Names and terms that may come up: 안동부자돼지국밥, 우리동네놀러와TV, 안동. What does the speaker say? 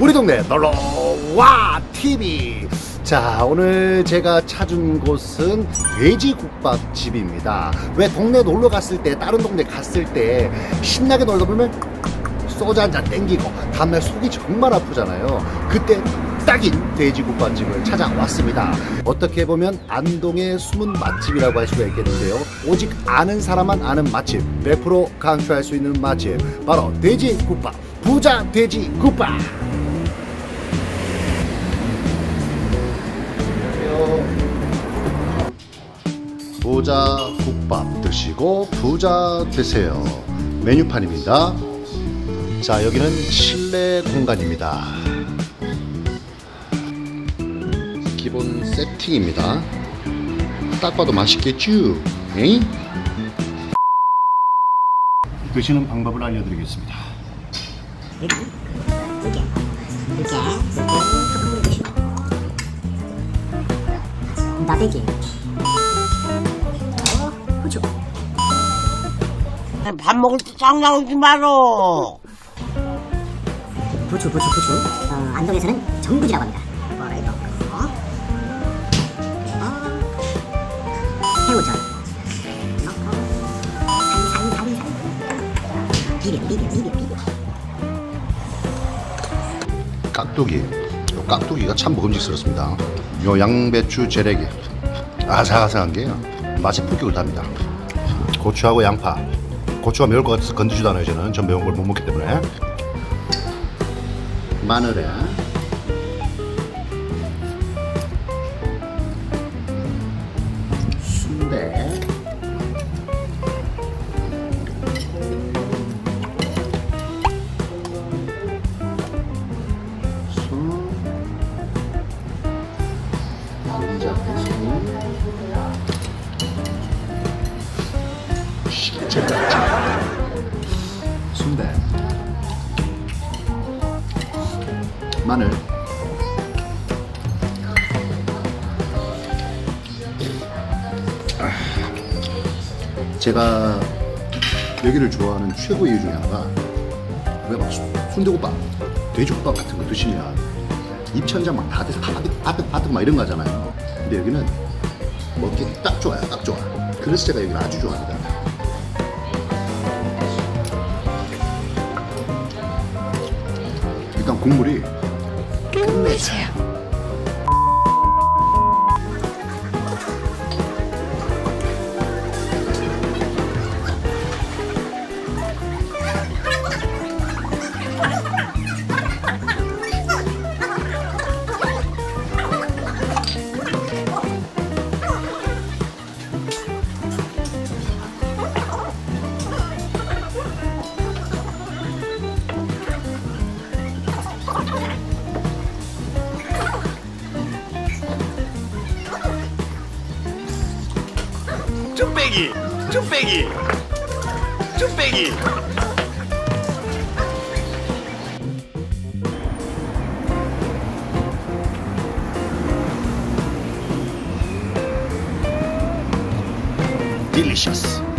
우리 동네 놀러와 TV. 자, 오늘 제가 찾은 곳은 돼지국밥집입니다. 왜 동네 놀러 갔을 때, 다른 동네 갔을 때 신나게 놀다 보면 소주 한잔 땡기고 다음날 속이 정말 아프잖아요. 그때 딱인 돼지국밥집을 찾아왔습니다. 어떻게 보면 안동의 숨은 맛집이라고 할 수가 있겠는데요. 오직 아는 사람만 아는 맛집, 100% 강추할 수 있는 맛집, 바로 돼지국밥, 부자 돼지국밥. 부자 국밥 드시고 부자 되세요. 메뉴판입니다. 자, 여기는 실내 공간입니다. 기본 세팅입니다. 딱 봐도 맛있겠죠? 에이? 드시는 방법을 알려드리겠습니다. 나대기 후추. 밥 먹을 때 쫙 나오지 마라. 부추. 안동에서는 정구지라고 합니다. 새우젓 넣고 비벼. 깍두기가 참 먹음직스럽습니다. 요 양배추 재래기 아삭아삭한 게 맛에 폭격을 답니다. 고추하고 양파. 고추가 매울 것 같아서 건드지도 않아요. 저는 전 매운 걸 못 먹기 때문에. 마늘에 순대, 순대, 마늘, 제가 여기를 좋아하는 최고 이유 중에 하나가 왜 막 순대국밥, 돼지국밥 같은 거 드시면 입천장 막 다 돼서 바득바득 막 이런 거 하잖아요. 근데 여기는 먹기 딱 좋아요, 딱 좋아. 그래서 제가 여기를 아주 좋아합니다. 국물이 끝내세요. 쭈빼기. 딜리셔스.